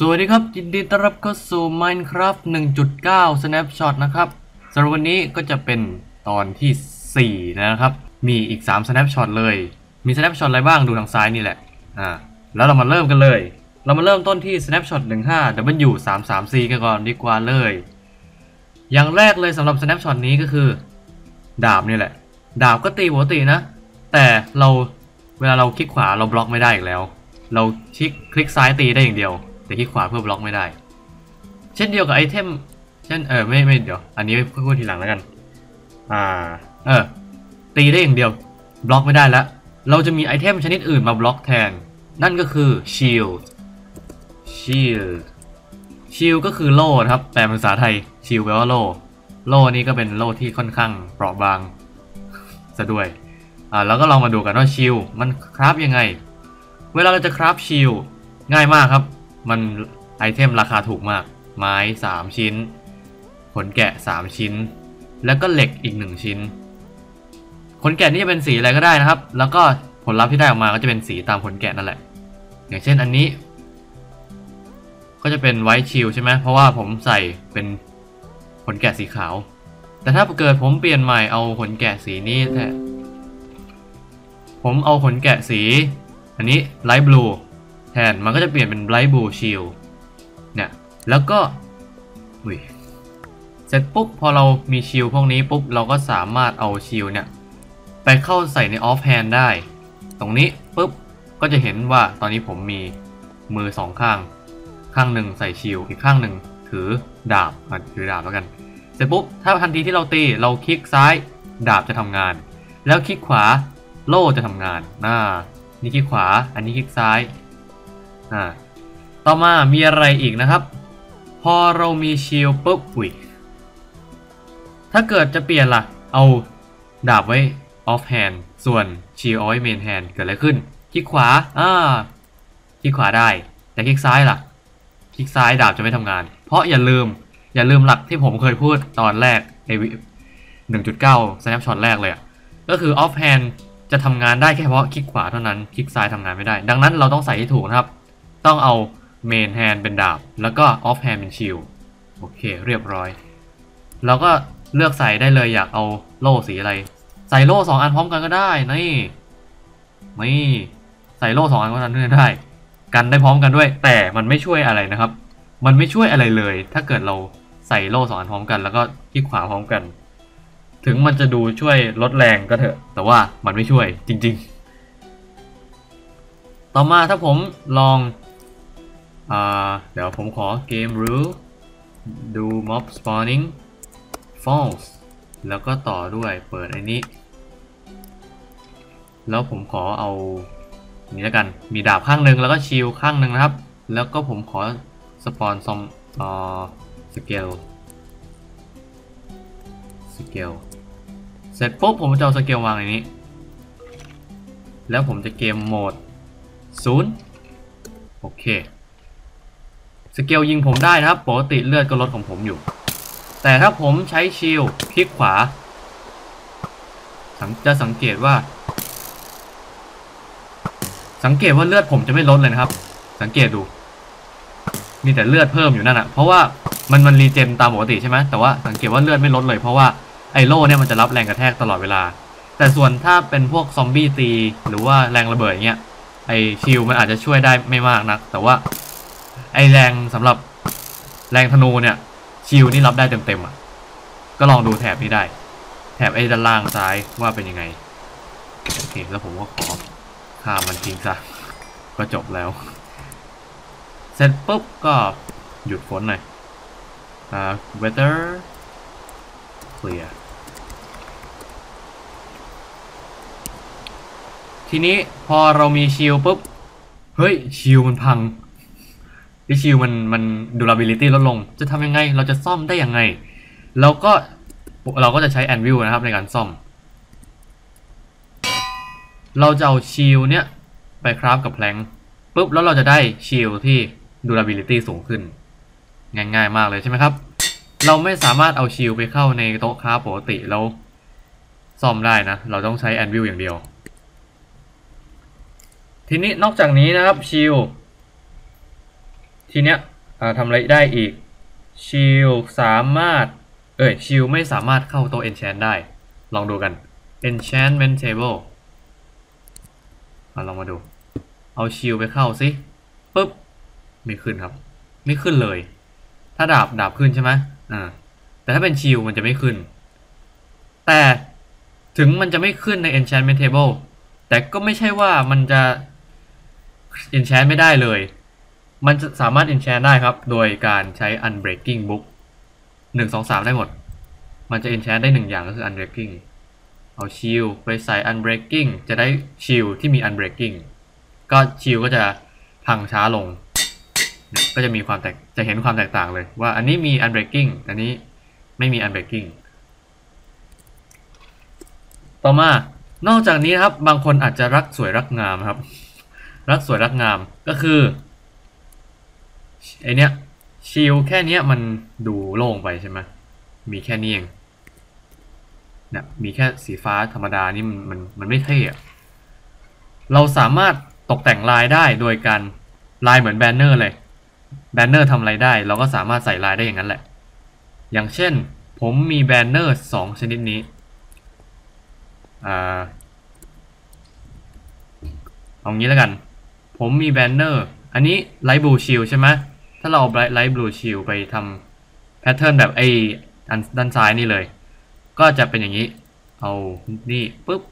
สวัสดีครับยินดีต้อนรับเข้าสู่ Minecraft 1.9 Snapshot นะครับสำหรับวันนี้ก็จะเป็นตอนที่4นะครับมีอีก3 Snapshot เลยมี Snapshot อะไรบ้างดูทางซ้ายนี่แหละแล้วเรามาเริ่มกันเลยเรามาเริ่มต้นที่ Snapshot 15w33c กันก่อนดีกว่าเลยอย่างแรกเลยสำหรับ Snapshot นี้ก็คือดาบนี่แหละดาบก็ตีปกตินะแต่เราเวลาเราคลิกขวาเราบล็อกไม่ได้อีกแล้วเราคลิกซ้ายตีได้อย่างเดียวแต่คลิกขวาเพื่อบล็อกไม่ได้เช่นเดียวกับไอเทมเช่นไม่เดี๋ยวอันนี้พูดทีหลังแล้วกันตีได้อย่างเดียวบล็อกไม่ได้แล้วเราจะมีไอเทมชนิดอื่นมาบล็อกแทนนั่นก็คือ Shield ก็คือโล่ครับแต่ภาษาไทย Shield แปลว่าโล่นี้ก็เป็นโล่ที่ค่อนข้างเปราะบางซะด้วยแล้วก็ลองมาดูกันว่า Shield มันคราฟยังไงเวลาเราจะคราฟ Shield ง่ายมากครับมันไอเทมราคาถูกมากไม้3ชิ้นขนแกะ3ชิ้นแล้วก็เหล็กอีก1ชิ้นขนแกะนี่จะเป็นสีอะไรก็ได้นะครับแล้วก็ผลลัพธ์ที่ได้ออกมาก็จะเป็นสีตามขนแกะนั่นแหละอย่างเช่นอันนี้ก็จะเป็นไวท์ชิลใช่ไหมเพราะว่าผมใส่เป็นขนแกะสีขาวแต่ถ้าเกิดผมเปลี่ยนใหม่เอาขนแกะสีนี้แทนผมเอาขนแกะสีอันนี้ไลท์บลูแทนมันก็จะเปลี่ยนเป็นไบรท์บลูชิลเนี่ยแล้วก็เสร็จปุ๊บพอเรามีชิลพวกนี้ปุ๊บเราก็สามารถเอาชิลเนี่ยไปเข้าใส่ในออฟแฮนด์ได้ตรงนี้ปุ๊บก็จะเห็นว่าตอนนี้ผมมีมือ2ข้างข้างหนึ่งใส่ชิลอีกข้างหนึ่งถือดาบแล้วกันเสร็จปุ๊บถ้าทันทีที่เราตีเราคลิกซ้ายดาบจะทำงานแล้วคลิกขวาโล่จะทำงานนี่คลิกขวาอันนี้คลิกซ้ายต่อมามีอะไรอีกนะครับพอเรามีชิลปุ๊บถ้าเกิดจะเปลี่ยนล่ะเอาดาบไว้ออฟแฮนด์ส่วนชิลเอาไว้เมนแฮนด์เกิดอะไรขึ้นคลิกขวาคลิกขวาได้แต่คลิกซ้ายล่ะคลิกซ้ายดาบจะไม่ทำงานเพราะอย่าลืมหลักที่ผมเคยพูดตอนแรกใน 1.9 snapshot แรกเลยก็คือออฟแฮนด์จะทำงานได้แค่เพราะคลิกขวาเท่านั้นคลิกซ้ายทำงานไม่ได้ดังนั้นเราต้องใส่ให้ถูกนะครับต้องเอาเมนแฮนด์เป็นดาบแล้วก็ออฟแฮนด์เป็นชิลโอเคเรียบร้อยเราก็เลือกใส่ได้เลยอยากเอาโล่สีอะไรใส่โล่2อันพร้อมกันก็ได้นี่ใส่โล่2อันพร้อมกันก็ได้กันได้พร้อมกันด้วยแต่มันไม่ช่วยอะไรนะครับมันไม่ช่วยอะไรเลยถ้าเกิดเราใส่โล่2อันพร้อมกันแล้วก็คลิกขวาพร้อมกันถึงมันจะดูช่วยลดแรงก็เถอะแต่ว่ามันไม่ช่วยจริงๆต่อมาถ้าผมลองเดี๋ยวผมขอเกม rule ดู mob spawning false แล้วก็ต่อด้วยเปิดอันนี้แล้วผมขอเอานี่แล้วกันมีดาบข้างหนึ่งแล้วก็ชิลข้างหนึ่งนะครับแล้วก็ผมขอสปอนซอมสเกลเสร็จปุ๊บผมจะเอาสเกลวางในนี้แล้วผมจะเกมโหมด0โอเคสเกลยิงผมได้นะครับปกติเลือดก็ลดของผมอยู่แต่ถ้าผมใช้ชิลคลิกขวาจะสังเกตว่าเลือดผมจะไม่ลดเลยนะครับสังเกตดูมีแต่เลือดเพิ่มอยู่นั่นนะเพราะว่ามันรีเจนตามปกติใช่ไหมแต่ว่าสังเกตว่าเลือดไม่ลดเลยเพราะว่าไอโล่เนี่ยมันจะรับแรงกระแทกตลอดเวลาแต่ส่วนถ้าเป็นพวกซอมบี้ตีหรือว่าแรงระเบิดเงี้ยไอชิลมันอาจจะช่วยได้ไม่มากนักแต่ว่าไอแรงสำหรับแรงธนูเนี่ยชิลนี่รับได้เต็มอ่ะก็ลองดูแถบนี้ได้แถบไอด้านล่างซ้ายว่าเป็นยังไงโอเคแล้วผมก็ขอฆ่ามันทิ้งซะก็จบแล้วเสร็จปุ๊บก็หยุดฝนหน่อยweather clear ทีนี้พอเรามีชิลปุ๊บเฮ้ยชิลมันพังที่ชิลมัน durability ลดลงจะทำยังไงเราจะซ่อมได้ยังไงเราก็จะใช้ anvil นะครับในการซ่อมเราจะเอาชิลเนี่ยไปคราฟกับแพลงปุ๊บแล้วเราจะได้ชิลที่ durability สูงขึ้นง่ายๆมากเลยใช่ไหมครับเราไม่สามารถเอาชิลไปเข้าในโต๊ะคราฟปกติแล้วซ่อมได้นะเราต้องใช้แอนวิลอย่างเดียวทีนี้นอกจากนี้นะครับชิล ทีเนี้ยทำอะไรได้อีกชิลสามารถชิลไม่สามารถเข้าตัว enchant ได้ลองดูกัน enchantment table ลองมาดูเอาชิลไปเข้าสิปุ๊บไม่ขึ้นครับไม่ขึ้นเลยถ้าดาบขึ้นใช่ไหมแต่ถ้าเป็นชิลมันจะไม่ขึ้นแต่ถึงมันจะไม่ขึ้นใน enchantment table แต่ก็ไม่ใช่ว่ามันจะ enchant ไม่ได้เลยมันจะสามารถ enchant ได้ครับโดยการใช้ unbreaking book 1 2 3ได้หมดมันจะ enchant ได้1อย่างก็คือ unbreaking เอาชิลไปใส่ unbreaking จะได้ชิลที่มี unbreaking ก็ชิลก็จะพังช้าลงก็จะมีความแตกจะเห็นความแตกต่างเลยว่าอันนี้มี unbreaking อันนี้ไม่มี unbreaking ต่อมานอกจากนี้นะครับบางคนอาจจะรักสวยรักงามครับรักสวยรักงามก็คือไอเนี้ยชิลแค่เนี้ยมันดูโล่งไปใช่ไหมมีแค่นี้เองเนี่ยมีแค่สีฟ้าธรรมดานี่มันไม่เท่อะเราสามารถตกแต่งลายได้โดยการลายเหมือนแบนเนอร์เลยแบนเนอร์ทำอะไรได้เราก็สามารถใส่ลายได้อย่างนั้นแหละอย่างเช่นผมมีแบนเนอร์2ชนิดนี้เอางี้แล้วกันผมมีแบนเนอร์อันนี้ไลท์บลูชิลใช่ไหมถ้าเราเอาไลท์บลูชิลไปทำแพทเทิร์นแบบไออันด้านซ้ายนี่เลยก็จะเป็นอย่างนี้เอานี่ปุ๊บ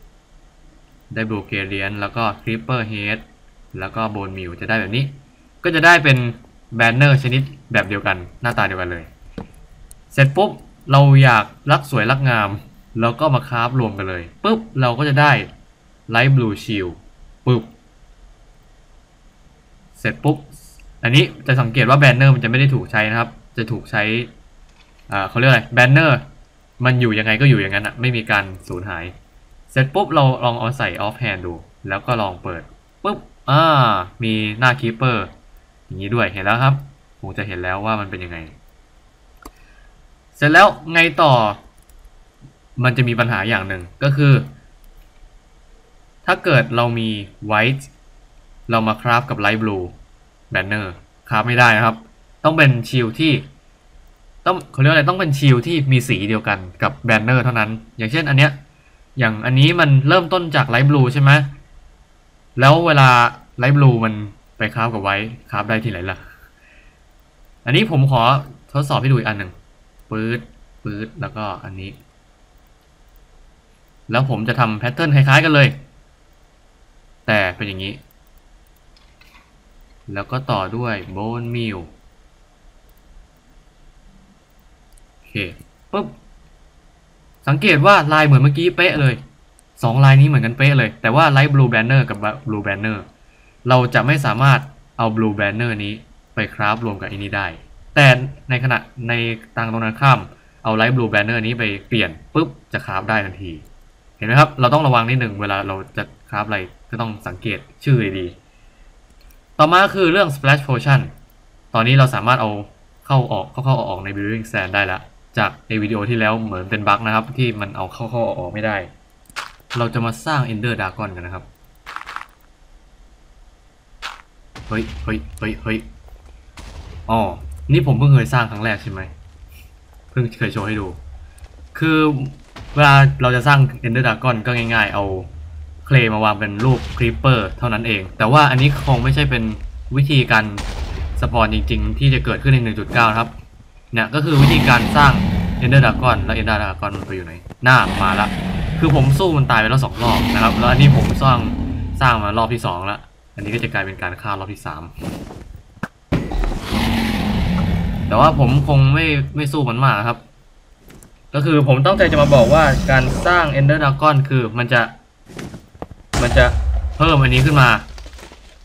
ได้บลูเกเรียนแล้วก็คลิปเปอร์เฮดแล้วก็โบนมิวจะได้แบบนี้ก็จะได้เป็นแบนเนอร์ชนิดแบบเดียวกันหน้าตาเดียวกันเลยเสร็จปุ๊บเราอยากรักสวยรักงามแล้วก็มาคราฟรวมกันเลยปุ๊บเราก็จะได้ไลท์บลูชิลปุ๊บเสร็จปุ๊บอันนี้จะสังเกตว่าแบนเนอร์มันจะไม่ได้ถูกใช้นะครับจะถูกใช้เขาเรียกอะไรแบนเนอร์มันอยู่ยังไงก็อยู่อย่างนั้นอ่ะไม่มีการสูญหายเสร็จปุ๊บเราลองเอาใส่ออฟแฮนด์ดูแล้วก็ลองเปิดปุ๊บมีหน้าคีปเปอร์อย่างนี้ด้วยเห็นแล้วครับคงจะเห็นแล้วว่ามันเป็นยังไงเสร็จแล้วไงต่อมันจะมีปัญหาอย่างหนึ่งก็คือถ้าเกิดเรามีไวท์เรามาคราฟกับไลท์บลูแบนเนอร์คราฟไม่ได้นะครับต้องเป็นชิลที่ต้องเขาเรียกอะไรต้องเป็นชิลที่มีสีเดียวกันกับแบนเนอร์เท่านั้นอย่างเช่นอันเนี้ยอย่างอันนี้มันเริ่มต้นจากไลท์บลูใช่ไหมแล้วเวลาไลท์บลูมันไปคราฟกับไวท์คราฟได้ที่ไหนล่ะอันนี้ผมขอทดสอบให้ดูอีกอันหนึ่งปื๊ดปื๊ดแล้วก็อันนี้แล้วผมจะทำแพทเทิร์นคล้ายๆกันเลยแต่เป็นอย่างนี้แล้วก็ต่อด้วยโบนมิลโอเคปุ๊บสังเกตว่าลายเหมือนเมื่อกี้เป๊ะเลย2ลายนี้เหมือนกันเป๊ะเลยแต่ว่าไลท์บลูแบนเนอร์กับบลูแบนเนอร์เราจะไม่สามารถเอาบลูแบนเนอร์นี้ไปคราฟรวมกับอันนี้ได้แต่ในขณะในต่างตรงนั้นข้ามเอาไลท์บลูแบนเนอร์นี้ไปเปลี่ยนปุ๊บจะคราฟได้ทันทีเห็นไหมครับเราต้องระวังนิดหนึ่งเวลาเราจะคราฟอะไรก็ต้องสังเกตชื่อดีต่อมาคือเรื่อง Splash Potion ตอนนี้เราสามารถเอาเข้าออกใน Building Sand ได้แล้วจากในวิดีโอที่แล้วเหมือนเป็นบั๊กนะครับที่มันเอาเข้าออกไม่ได้เราจะมาสร้าง Ender Dragon กันนะครับเฮ้ยอ๋อนี่ผมเพิ่งเคยสร้างครั้งแรกใช่ไหมเพิ่งเคยโชว์ให้ดูคือเวลาเราจะสร้าง Ender Dragon ก็ง่ายๆเอาเคลมาวางเป็นรูปครีปเปอร์เท่านั้นเองแต่ว่าอันนี้คงไม่ใช่เป็นวิธีการสปอนจริงๆที่จะเกิดขึ้นใน 1.9 นะครับเนี่ยก็คือวิธีการสร้าง Ender Dragon แล้ว Ender Dragon มันไปอยู่ไหนหน้ามาละคือผมสู้มันตายไปแล้ว2รอบนะครับแล้วอันนี้ผมสร้างมารอบที่2ละอันนี้ก็จะกลายเป็นการฆ่ารอบที่3แต่ว่าผมคงไม่สู้มันมากครับก็คือผมตั้งใจจะมาบอกว่าการสร้าง Ender Dragon คือมันจะเพิ่มอันนี้ขึ้นมา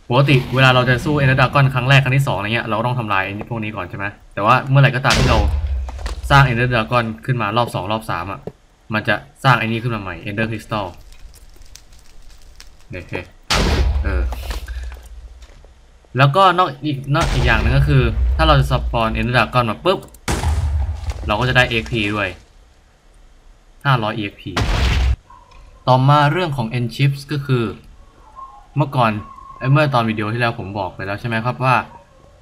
ปกติเวลาเราจะสู้เอนเดอร์ดราก้อนครั้งแรกครั้งที่2อะไรเงี้ยเราต้องทำลายพวกนี้ก่อนใช่ไหมแต่ว่าเมื่อไหร่ก็ตามที่เราสร้างเอนเดอร์ดราก้อนขึ้นมารอบ2รอบ3อ่ะมันจะสร้างไอ้นี้ขึ้นมาใหม่ Ender Crystal เด็กๆแล้วก็นอกอีกอย่างหนึ่งก็คือถ้าเราจะสปอนเอนเดอร์ดราก้อนมาปุ๊บเราก็จะได้ XP ด้วย500 XPต่อมาเรื่องของ End Chips ก็คือเมื่อตอนวิดีโอที่แล้วผมบอกไปแล้วใช่ไหมครับว่า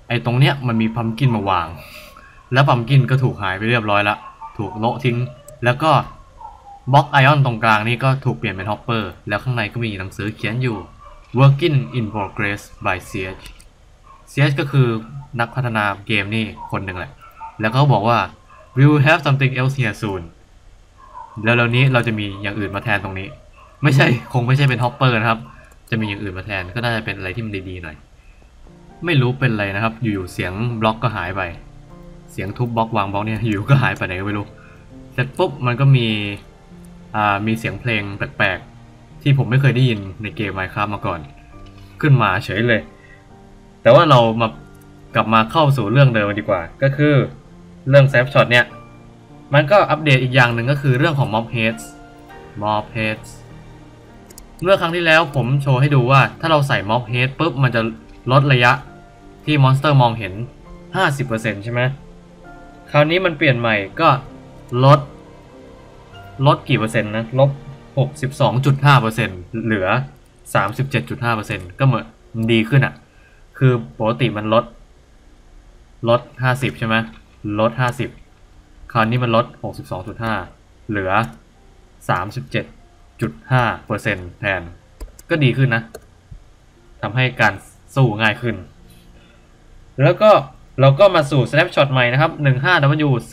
ไอ้ตรงเนี้ยมันมีพัมกินมาวางแล้วพัมกินก็ถูกหายไปเรียบร้อยละถูกโละทิ้งแล้วก็บล็อกไอออนตรงกลางนี่ก็ถูกเปลี่ยนเป็นฮอปเปอร์แล้วข้างในก็มีหนังสือเขียนอยู่ working in progress by ch ch ก็คือนักพัฒนาเกมนี่คนหนึ่งแหละแล้วก็บอกว่า we will have something else here soon แล้วเร็วนี้เราจะมีอย่างอื่นมาแทนตรงนี้ไม่ใช่คงไม่ใช่เป็นฮอปเปอร์นะครับจะมีอย่างอื่นมาแทนก็น่าจะเป็นอะไรที่มันดีๆหน่อยไม่รู้เป็นอะไรนะครับอยู่ๆเสียงบล็อกก็หายไปเสียงทุบบล็อกวางบล็อกเนี่ยอยู่ก็หายไปไหนก็ไม่รู้เสร็จปุ๊บมันก็มีเสียงเพลงแปลกๆที่ผมไม่เคยได้ยินในเกม Minecraft มาก่อนขึ้นมาเฉยเลยแต่ว่าเรามากลับมาเข้าสู่เรื่องเดิมดีกว่าก็คือเรื่อง Snap Shot เนี่ยมันก็อัปเดตอีกอย่างหนึ่งก็คือเรื่องของ Mob Heads Mob Heads เมื่อครั้งที่แล้วผมโชว์ให้ดูว่าถ้าเราใส่ Mob Head ปุ๊บมันจะลดระยะที่มอนสเตอร์มองเห็น 50% ใช่ไหมคราวนี้มันเปลี่ยนใหม่ก็ลดกี่เปอร์เซ็นต์นะลบ 62.5% เหลือ 37.5% ก็เหมือนดีขึ้นอ่ะคือปกติมันลด50ใช่ไหมลด50คราวนี้มันลด 62.5 เหลือ 37.5% แทนก็ดีขึ้นนะทำให้การสู้ง่ายขึ้นแล้วก็เราก็มาสู่ snapshot ใหม่นะครับ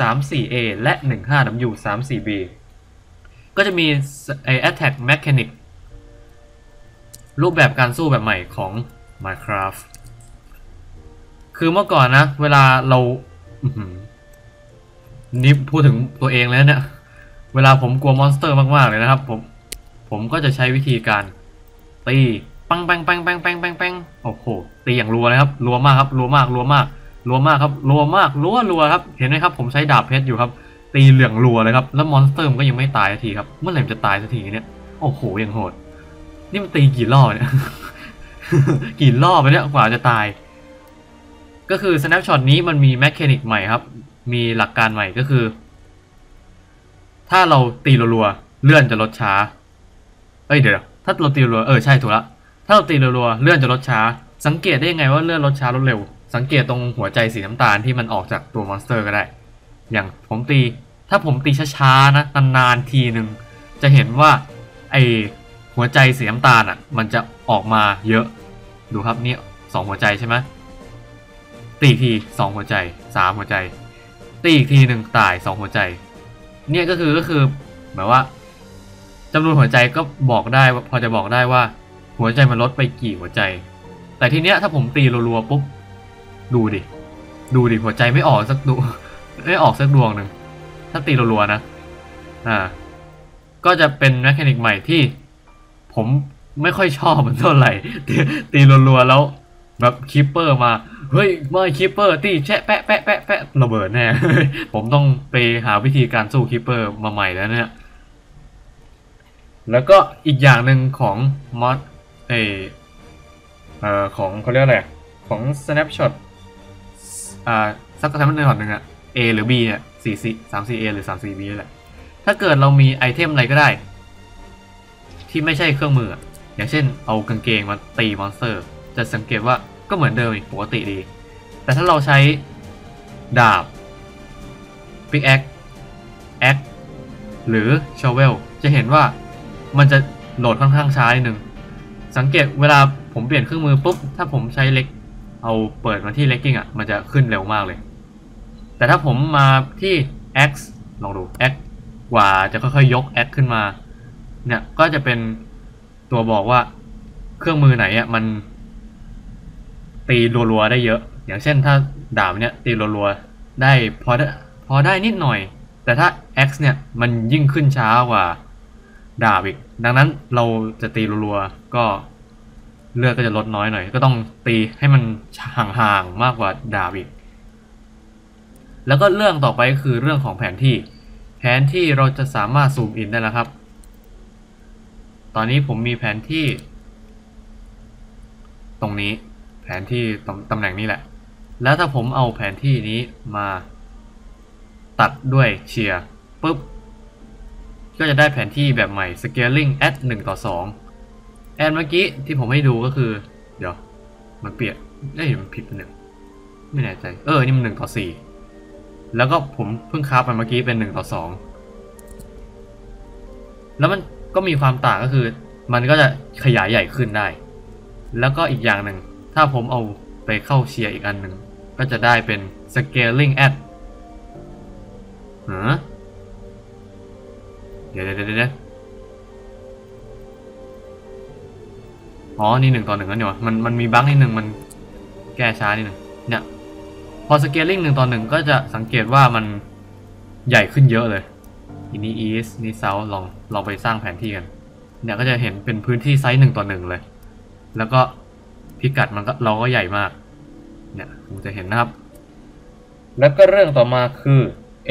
15w34a และ 15w34b ก็จะมีไอ้ attack mechanic รูปแบบการสู้แบบใหม่ของ Minecraft คือเมื่อก่อนนะเวลาเรานี่พูดถึงตัวเองแล้วเนี่ยเวลาผมกลัวมอนสเตอร์มากๆเลยนะครับผมก็จะใช้วิธีการตีปังปังปังปังปังปังปังโอ้โหตีอย่างรัวเลยครับรัวมากครับรัวมากรัวมากรัวมากครับรัวมากรัวครับเห็นไหมครับผมใช้ดาบเพชรอยู่ครับตีเหลืองรัวเลยครับแล้วมอนสเตอร์มันก็ยังไม่ตายสักทีครับเมื่อไหร่มันจะตายสักทีเนี่ยโอ้โหยังโหดนี่มันตีกี่รอบเนี่ย กี่รอบไปเนี่ยกว่าจะตายก็คือ snapshot นี้มันมีแมคานิกใหม่ครับมีหลักการใหม่ก็คือถ้าเราตีรัวๆเลื่อนจะลดช้าเอ้ยเดี๋ยวถ้าเราตีรัวเออใช่ถูกละถ้าเราตีรัวๆเลื่อนจะลดช้าสังเกตได้ยังไงว่าเลื่อนลดช้าลดเร็วสังเกตตรงหัวใจสีน้ำตาลที่มันออกจากตัวมอนสเตอร์ก็ได้อย่างผมตีถ้าผมตีช้าๆนะนานๆทีนึงจะเห็นว่าไอหัวใจสีน้ำตาลอ่ะมันจะออกมาเยอะดูครับนี่สองหัวใจใช่ไหมตีทีสองหัวใจสามหัวใจตีอีกทีหนึ่งตายสองหัวใจเนี่ยก็คือหมายว่าจำนวนหัวใจก็บอกได้พอจะบอกได้ว่าหัวใจมันลดไปกี่หัวใจแต่ทีเนี้ยถ้าผมตีรัวๆปุ๊บดูดิหัวใจไม่ออกสักดวงหนึ่งถ้าตีรัวๆนะก็จะเป็นแมคานิกใหม่ที่ผมไม่ค่อยชอบมันเท่าไหร่ตีรัวๆแล้วแบบคิปเปอร์มาเฮ้ยเมื่อคิปเปอร์ตีแฉะแปะแปะแปะแปะระเบิดแน่ ผมต้องไปหาวิธีการสู้คิปเปอร์มาใหม่แล้วเนี่ยแล้วก็อีกอย่างหนึ่งของมอดของเขาเรียกอะไรของ snapshot สักกระทั่งหนึ่งอะ A หรือ B เนี่ย 3C A หรือ 3C B แหละถ้าเกิดเรามีไอเทมอะไรก็ได้ที่ไม่ใช่เครื่องมืออย่างเช่นเอากางเกงมาตีมอนสเตอร์จะสังเกตว่าก็เหมือนเดิมปกติดีแต่ถ้าเราใช้ดาบพิกแอคหรือชอเวลจะเห็นว่ามันจะโหลดค่อนข้างช้าหนึ่งสังเกตเวลาผมเปลี่ยนเครื่องมือปุ๊บถ้าผมใช้เล็กเอาเปิดมาที่เล็กกิ้งอ่ะมันจะขึ้นเร็วมากเลยแต่ถ้าผมมาที่ X ลองดู X กว่าจะค่อยๆยก X ขึ้นมาเนี่ยก็จะเป็นตัวบอกว่าเครื่องมือไหนอ่ะมันตีรัวๆได้เยอะอย่างเช่นถ้าดาบเนี่ยตีรัวๆได้พอได้นิดหน่อยแต่ถ้า X เนี่ยมันยิ่งขึ้นช้ากว่าดาบอีกดังนั้นเราจะตีรัวๆก็เลือดก็จะลดน้อยหน่อยก็ต้องตีให้มันห่างๆมากกว่าดาบอีกแล้วก็เรื่องต่อไปคือเรื่องของแผนที่เราจะสามารถซูมอินได้แล้วครับตอนนี้ผมมีแผนที่ตรงนี้แผนที่ตำแหน่งนี้แหละแล้วถ้าผมเอาแผนที่นี้มาตัดด้วยเชียร์ปุ๊บก็จะได้แผนที่แบบใหม่ scaling at 1:2 แอนเมื่อกี้ที่ผมให้ดูก็คือเดี๋ยวมันเปลี่ยนได้เห็นมันผิดไปหนึ่ง ไม่แน่ใจเออนี่มัน1:4แล้วก็ผมเพิ่งคราฟมันเมื่อกี้เป็น1:2แล้วมันก็มีความต่างก็คือมันก็จะขยายใหญ่ขึ้นได้แล้วก็อีกอย่างหนึ่งถ้าผมเอาไปเข้าเชียร์อีกอันหนึ่งก็จะได้เป็น scaling at เดี๋ยวอ๋อนี่1:1แล้วเนี่ยวะมันมีบั๊กนิดนึงมันแก้ช้านิดนึงเนี่ยพอ scaling 1:1ก็จะสังเกตว่ามันใหญ่ขึ้นเยอะเลยอันนี้ east นี่ south ลองไปสร้างแผนที่กันเนี่ยก็จะเห็นเป็นพื้นที่ไซส์1:1เลยแล้วก็พิกัดมันก็เราก็ใหญ่มากเนี่ยผมจะเห็นนะครับแล้วก็เรื่องต่อมาคือ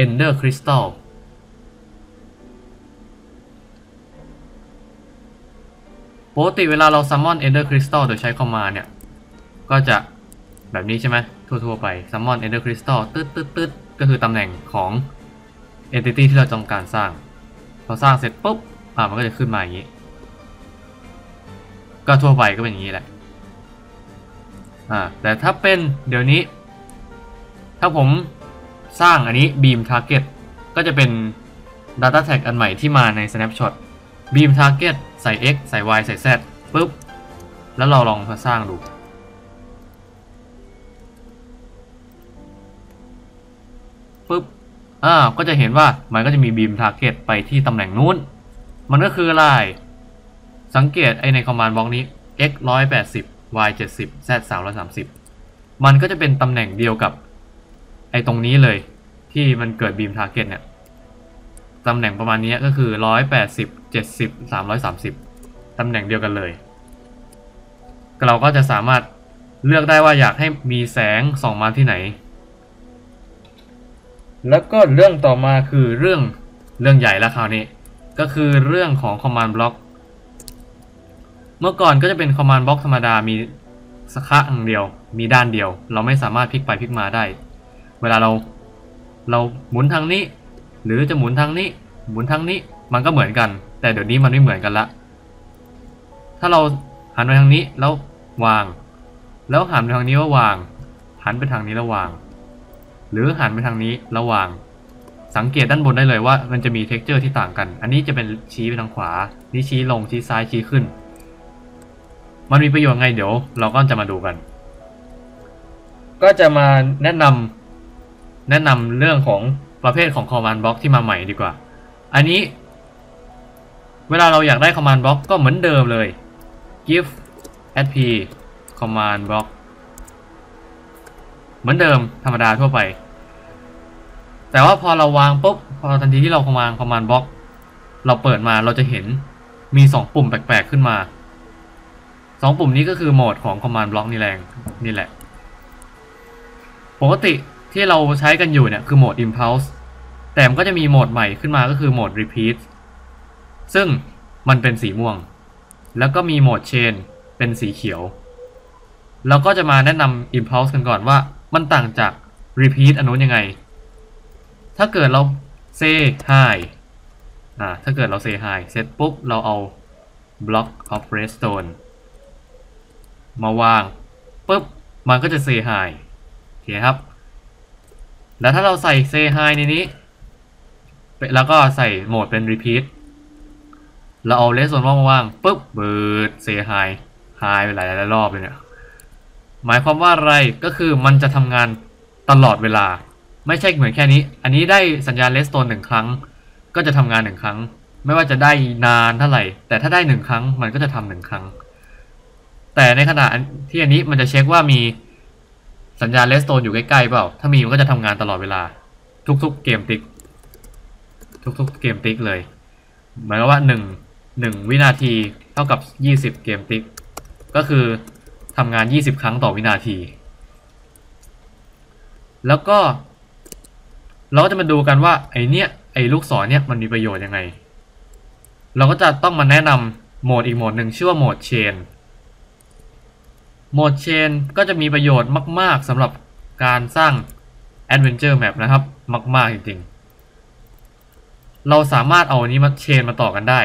Ender Crystal ปกติเวลาเราซัมมอน Ender Crystal โดยใช้ Command เนี่ยก็จะแบบนี้ใช่ไหมทั่วๆไปซัมมอน Ender Crystal ตึ๊ดก็คือตำแหน่งของ Entity ที่เราต้องการสร้างพอสร้างเสร็จปุ๊บมันก็จะขึ้นมาอย่างนี้ก็ทั่วไปก็เป็นอย่างนี้แหละแต่ถ้าเป็นเดี๋ยวนี้ถ้าผมสร้างอันนี้ Beam Target ก็จะเป็น Data Tag อันใหม่ที่มาใน Snapshot Beam Target ใส่ X ใส่ Y ใส่ Z ปุ๊บแล้วเราลองมาสร้างดูปุ๊บก็จะเห็นว่ามันก็จะมี Beam Target ไปที่ตำแหน่งนู้นมันก็คืออะไรสังเกตใน Command Block นี้ X 180y 70 z 330มันก็จะเป็นตำแหน่งเดียวกับไอ้ตรงนี้เลยที่มันเกิด beam target เนี่ยตำแหน่งประมาณนี้ก็คือ180 70 330ตำแหน่งเดียวกันเลยเราก็จะสามารถเลือกได้ว่าอยากให้มีแสงส่องมาที่ไหนแล้วก็เรื่องต่อมาคือเรื่องใหญ่แล้วคราวนี้ก็คือเรื่องของ Command Blockเมื่อก่อนก็จะเป็น Command Block ธรรมดามีสระอันเดียวมีด้านเดียวเราไม่สามารถพลิกไปพลิกมาได้เวลาเราหมุนทางนี้หรือจะหมุนทางนี้หมุนทางนี้มันก็เหมือนกันแต่เดี๋ยวนี้มันไม่เหมือนกันละถ้าเราหันไปทางนี้แล้ววางแล้วหันไปทางนี้แล้ววางหันไปทางนี้แล้ววางหรือหันไปทางนี้แล้ววางสังเกตด้านบนได้เลยว่ามันจะมี texture ที่ต่างกันอันนี้จะเป็นชี้ไปทางขวานี่ชี้ลงชี้ซ้ายชี้ขึ้นมันมีประโยชน์ไงเดี๋ยวเราก็จะมาดูกันก็จะมาแนะนำเรื่องของประเภทของ Command Block ที่มาใหม่ดีกว่าอันนี้เวลาเราอยากได้ Command Block ก็เหมือนเดิมเลย give @p Command Block เหมือนเดิมธรรมดาทั่วไปแต่ว่าพอเราวางปุ๊บพอทันทีที่เราวาง Command Block เราเปิดมาเราจะเห็นมี2ปุ่มแปลกๆขึ้นมา2ปุ่มนี้ก็คือโหมดของ Command Block นี่แหละปกติที่เราใช้กันอยู่เนี่ยคือโหมด Impulse แต่มันก็จะมีโหมดใหม่ขึ้นมาก็คือโหมด Repeat ซึ่งมันเป็นสีม่วงแล้วก็มีโหมด Chain เป็นสีเขียวเราก็จะมาแนะนำ Impulse กันก่อนว่ามันต่างจาก Repeat อันนู้นยังไงถ้าเกิดเรา Say Hi ถ้าเกิดเรา Say Hi เสร็จปุ๊บเราเอา Block of Redstoneมาวางปุ๊บมันก็จะ say hi โอเคครับแล้วถ้าเราใส่ say hi ในนี้แล้วก็ใส่โหมดเป็น repeat เราเอา redstone ว่างๆปุ๊บเบิร์ด say hi ไปหลายรอบเลยเนี่ยหมายความว่าอะไรก็คือมันจะทำงานตลอดเวลาไม่ใช่เหมือนแค่นี้อันนี้ได้สัญญาณ redstone 1ครั้งก็จะทำงาน1ครั้งไม่ว่าจะได้นานเท่าไหร่แต่ถ้าได้1ครั้งมันก็จะทำ1ครั้งแต่ในขณะที่อันนี้มันจะเช็คว่ามีสัญญาณ Redstone อยู่ใกล้ๆเปล่าถ้ามีมันก็จะทำงานตลอดเวลาทุกๆเกมติ๊กเลยหมายความว่า1วินาทีเท่ากับ20เกมติ๊กก็คือทำงาน20ครั้งต่อวินาทีแล้วก็เราก็จะมาดูกันว่าไอ้ลูกศรเนี่ยมันมีประโยชน์ยังไงเราก็จะต้องมาแนะนำโหมดอีกโหมดหนึ่งชื่อว่าโหมด Chainโหมดเชนก็จะมีประโยชน์มากๆสำหรับการสร้างแอดเวนเจอร์แมปนะครับมากๆจริงๆเราสามารถเอาอันนี้มาเชนมาต่อกันได้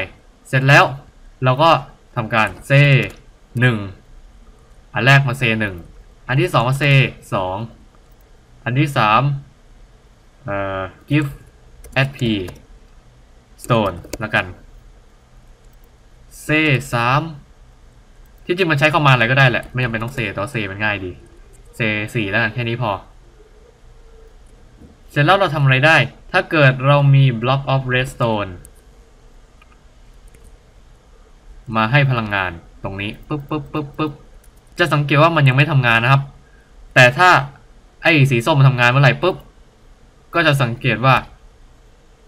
เสร็จแล้วเราก็ทำการเซ1อันแรกมาเซ1อันที่2มาเซ2 อันที่สามgive at p stone แล้วกัน c 3ที่จริงมันใช้เข้ามาอะไรก็ได้แหละไม่จำเป็นต้อง c ต่อ c มันง่ายดี c 4แล้วกันแค่นี้พอเสร็จแล้วเราทำอะไรได้ถ้าเกิดเรามี block of redstone มาให้พลังงานตรงนี้ปึ๊บปึ๊บปึ๊บปึ๊บจะสังเกตว่ามันยังไม่ทำงานนะครับแต่ถ้าไอ้สีส้มทำงานเมื่อไหร่ปึ๊บก็จะสังเกตว่า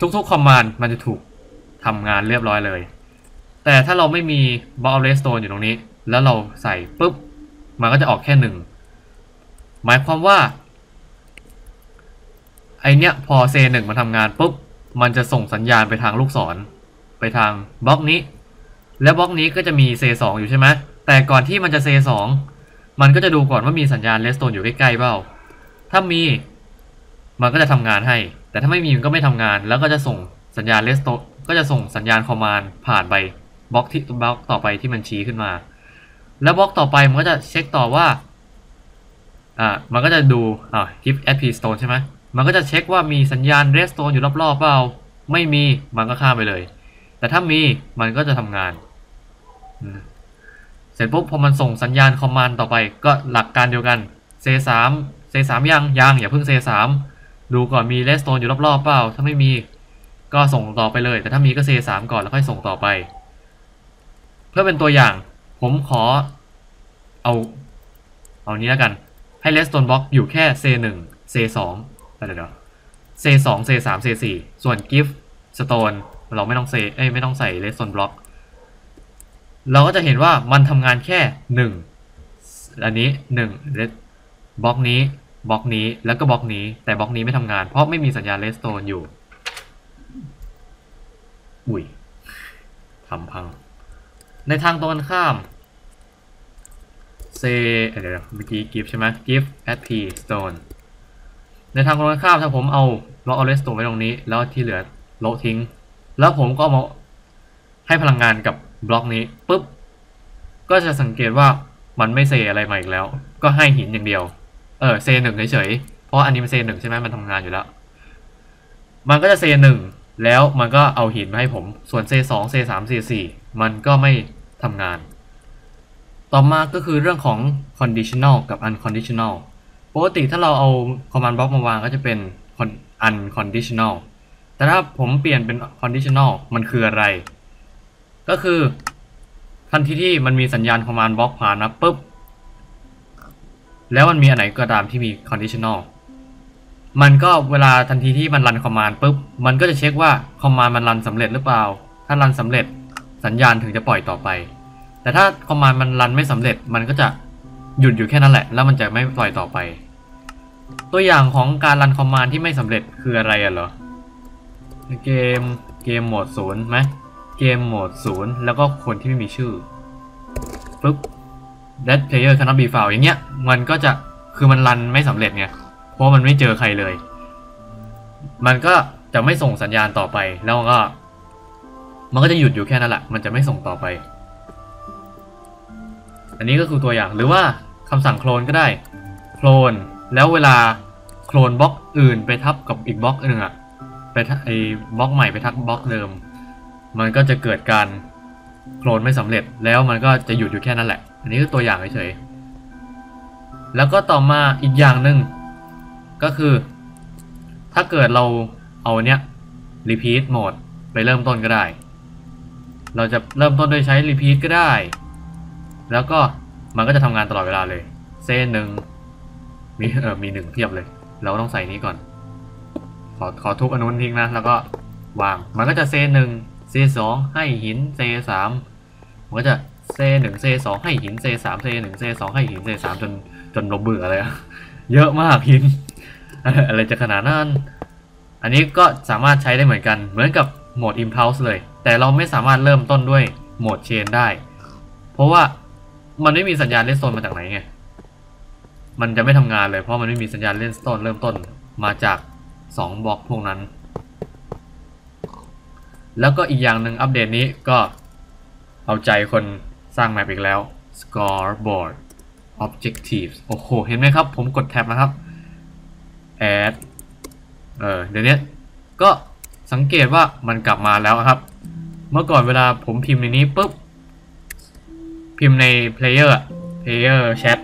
ทุกๆ command มันจะถูกทำงานเรียบร้อยเลยแต่ถ้าเราไม่มี block of redstone อยู่ตรงนี้แล้วเราใส่ปึ๊บมันก็จะออกแค่หนึ่งหมายความว่าไอเนี้ยพอเซ1มันทำงานปุ๊บมันจะส่งสัญญาณไปทางลูกศรไปทางบล็อกนี้แล้วบล็อกนี้ก็จะมีเซ2อยู่ใช่ไหมแต่ก่อนที่มันจะเซ2มันก็จะดูก่อนว่ามีสัญญาณเรดสโตนอยู่ใกล้ๆเปล่าถ้ามีมันก็จะทำงานให้แต่ถ้าไม่มีมันก็ไม่ทำงานแล้วก็จะส่งสัญญาณเรดสโตนก็จะส่งสัญญาณคอมมานด์ผ่านไปบล็อกต่อไปที่มันชี้ขึ้นมาแล้วบล็อกต่อไปมันก็จะเช็คต่อว่ามันก็จะดูgive sp stone ใช่ไหมมันก็จะเช็คว่ามีสัญญาณเรสโตนอยู่รอบๆเปล่าไม่มีมันก็ข้ามไปเลยแต่ถ้ามีมันก็จะทำงานเสร็จปุ๊บพอมันส่งสัญญาณคอมมานด์ต่อไปก็หลักการเดียวกัน C3 ยังอย่าเพิ่ง C3 ดูก่อนมีเรสโตนอยู่รอบๆเปล่าถ้าไม่มีก็ส่งต่อไปเลยแต่ถ้ามีก็ C3 ก่อนแล้วค่อยส่งต่อไปเพื่อเป็นตัวอย่างผมขอเอานี้แล้วกันให้เรสโตนบล็อกอยู่แค่ C1 C2เซ2เซ3เซ4ส่วน gift stone เราไม่ต้องไม่ต้องใส่ redstone block เราก็จะเห็นว่ามันทำงานแค่1อันนี้1 red บล็อกนี้บล็อกนี้แล้วก็บล็อกนี้แต่บล็อกนี้ไม่ทำงานเพราะไม่มีสัญญาณ redstone อยู่อุ้ยทำพังในทางตรงกันข้ามเซเมื่อกี้ gift ใช่ไหม gift at p stoneในทางตรงกันข้ามถ้าผมเอาล็อกเอาเรสโตนไว้ตรงนี้แล้วที่เหลือโละทิ้งแล้วผมก็มาให้พลังงานกับบล็อกนี้ปุ๊บก็จะสังเกตว่ามันไม่เซอะไรมาอีกแล้วก็ให้หินอย่างเดียวเซหนึ่งเฉยๆเพราะอันนี้มันเซหนึ่งใช่ไหมมันทำงานอยู่แล้วมันก็จะเซหนึ่งแล้วมันก็เอาหินมาให้ผมส่วนเซสองเซสามเซสี่มันก็ไม่ทำงานต่อมาก็คือเรื่องของ conditional กับ unconditionalปกติถ้าเราเอา command block มาวางก็จะเป็น unconditional แต่ถ้าผมเปลี่ยนเป็น conditional มันคืออะไรก็คือทันทีที่มันมีสัญญาณ command block ผ่านมาปุ๊บแล้วมันมีอันไหนก็ตามที่มี conditional มันก็เวลาทันทีที่มันรัน command ปุ๊บมันก็จะเช็คว่า command มันรันสำเร็จหรือเปล่าถ้ารันสำเร็จสัญญาณถึงจะปล่อยต่อไปแต่ถ้า command มันรันไม่สำเร็จมันก็จะหยุดอยู่แค่นั้นแหละแล้วมันจะไม่ปล่อยต่อไปตัวอย่างของการรันคอมมานด์ที่ไม่สำเร็จคืออะไรอ่ะเหรอเกมโหมด0ไหมเกมโหมด0แล้วก็คนที่ไม่มีชื่อปึ๊บ that player cannot be found อย่างเงี้ยมันก็จะคือมันรันไม่สำเร็จไงเพราะมันไม่เจอใครเลยมันก็จะไม่ส่งสัญญาณต่อไปแล้วก็มันก็จะหยุดอยู่แค่นั้นแหละมันจะไม่ส่งต่อไปอันนี้ก็คือตัวอย่างหรือว่าคำสั่งโคลนก็ได้โคลนแล้วเวลาโคลนบล็อกอื่นไปทับกับอีกบล็อกหนึ่งไปไอ้บล็อกใหม่ไปทับบล็อกเดิมมันก็จะเกิดการโคลนไม่สำเร็จแล้วมันก็จะหยุดอยู่แค่นั้นแหละอันนี้คือตัวอย่างเฉยๆแล้วก็ต่อมาอีกอย่างหนึ่งก็คือถ้าเกิดเราเอาเนี้ย repeat mode ไปเริ่มต้นก็ได้เราจะเริ่มต้นโดยใช้ repeat ก็ได้แล้วก็มันก็จะทำงานตลอดเวลาเลยเซหนึ่งมีมีหนึ่งเทียบเลยเราต้องใส่นี้ก่อนขอทุบอนุนทิ้งนะแล้วก็วางมันก็จะเซหนึ่งเซสองให้หินเซสามมันก็จะเซหนึ่งเซสองให้หินเซสามเซหนึ่งเซสองให้หินเซสามจนเราเบื่อเลยเยอะมากหินอะไรจะขนาดนั้นอันนี้ก็สามารถใช้ได้เหมือนกันเหมือนกับโหมด impulse เลยแต่เราไม่สามารถเริ่มต้นด้วยโหมด chain ได้เพราะว่ามันไม่มีสัญญาณเรดสโตนมาจากไหนไงมันจะไม่ทำงานเลยเพราะมันไม่มีสัญญาณเรดสโตนเริ่มต้นมาจาก2บล็อกพวกนั้นแล้วก็อีกอย่างหนึ่งอัปเดตนี้ก็เอาใจคนสร้างแมปอีกแล้ว scoreboard objectives โอ้โหเห็นไหมครับผมกดแท็บนะครับ add เดี๋ยวนี้ก็สังเกตว่ามันกลับมาแล้วครับเมื่อก่อนเวลาผมพิมพ์ในนี้ปุ๊บพิมพ์ใน player chat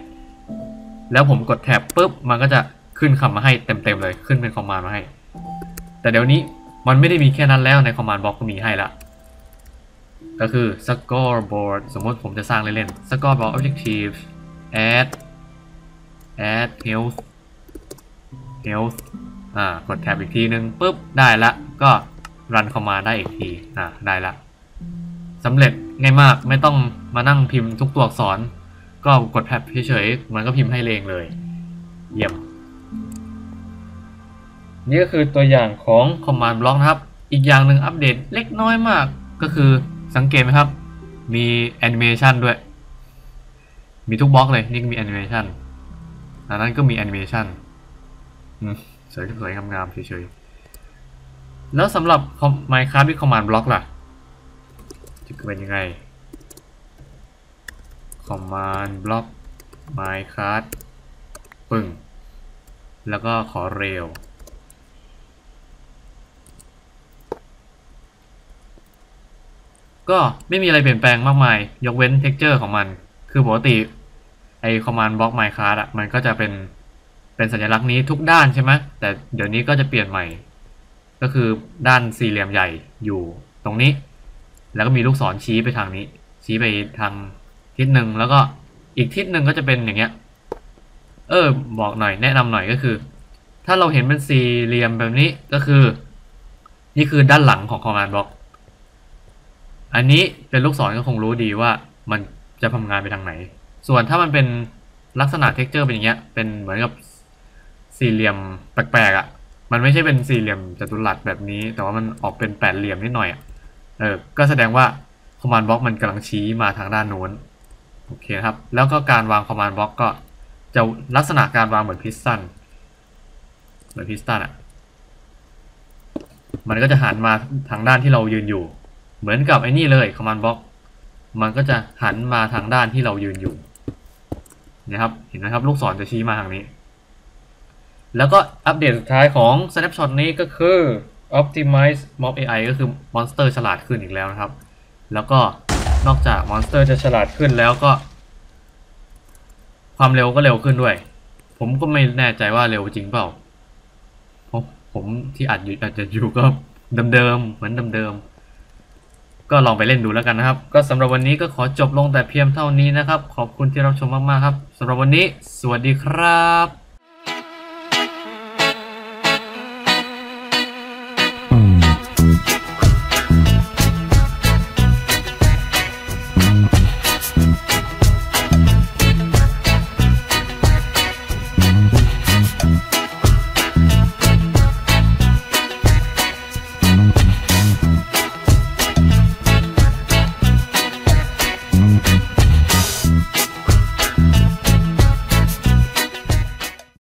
แล้วผมกดแท็บปุ๊บมันก็จะขึ้นคำมาให้เต็มๆเลยขึ้นเป็นคอมมานด์มาให้แต่เดี๋ยวนี้มันไม่ได้มีแค่นั้นแล้วในคอมมานด์บล็อกก็มีให้ละก็คือ scoreboard สมมติผมจะสร้างเล่นๆ scoreboard objective add health กดแท็บอีกทีนึงปุ๊บได้ละก็รันคอมมานด์ได้อีกทีได้ละสำเร็จง่ายมากไม่ต้องมานั่งพิมพ์ทุกตัวอักษรก็กดแท็บเฉยๆมันก็พิมพ์ให้เองเลยเยี่ยมนี่ก็คือตัวอย่างของ Command Block นะครับอีกอย่างหนึ่งอัปเดตเล็กน้อยมากก็คือสังเกตไหมครับมีแอนิเมชันด้วยมีทุกบล็อกเลยนี่ก็มีแอนิเมชันอันนั้นก็มีแอนิเมชันสวยๆงามๆเฉยๆแล้วสำหรับ Minecraft ที่ Command Block ล่ะจะเป็นยังไง Command Block Minecraft ปึ้งแล้วก็ขอเร็วก็ไม่มีอะไรเปลี่ยนแปลงมากมายยกเว้น texture ของมันคือปกติไอ้ Command Block Minecraft อะมันก็จะเป็นสัญลักษณ์นี้ทุกด้านใช่ไหมแต่เดี๋ยวนี้ก็จะเปลี่ยนใหม่ก็คือด้านสี่เหลี่ยมใหญ่อยู่ตรงนี้แล้วก็มีลูกศรชี้ไปทางนี้ชี้ไปทางทิศหนึ่งแล้วก็อีกทิศหนึ่งก็จะเป็นอย่างเงี้ยบอกหน่อยแนะนำหน่อยก็คือถ้าเราเห็นเป็นสี่เหลี่ยมแบบนี้ก็คือนี่คือด้านหลังของ Command Blockอันนี้เป็นลูกศรก็คงรู้ดีว่ามันจะทำงานไปทางไหนส่วนถ้ามันเป็นลักษณะ texture เป็นอย่างเงี้ยเป็นเหมือนกับสี่เหลี่ยมแปลกๆอะมันไม่ใช่เป็นสี่เหลี่ยมจัตุรัสแบบนี้แต่ว่ามันออกเป็นแปดเหลี่ยมนิดหน่อยก็แสดงว่า Command Block มันกำลังชี้มาทางด้านโน้นโอเคครับแล้วก็การวาง Command Block ก็จะลักษณะการวางเหมือนพิสตันอะมันก็จะหันมาทางด้านที่เรายืนอยู่เหมือนกับไอ้นี่เลย Command Block มันก็จะหันมาทางด้านที่เรายืนอยู่นะครับเห็นไหมครับลูกศรจะชี้มาทางนี้แล้วก็อัปเดตสุดท้ายของ Snapshot นี้ก็คือ Optimize Mob AI ก็คือมอนสเตอร์ฉลาดขึ้นอีกแล้วนะครับแล้วก็นอกจากมอนสเตอร์จะฉลาดขึ้นแล้วก็ความเร็วก็เร็วขึ้นด้วยผมก็ไม่แน่ใจว่าเร็วจริงเปล่าเพราะผมที่อัดอยู่อาจจะอยู่ก็เดิมๆเหมือนเดิมๆก็ลองไปเล่นดูแล้วกันนะครับก็สำหรับวันนี้ก็ขอจบลงแต่เพียงเท่านี้นะครับขอบคุณที่รับชมมากๆครับสำหรับวันนี้สวัสดีครับ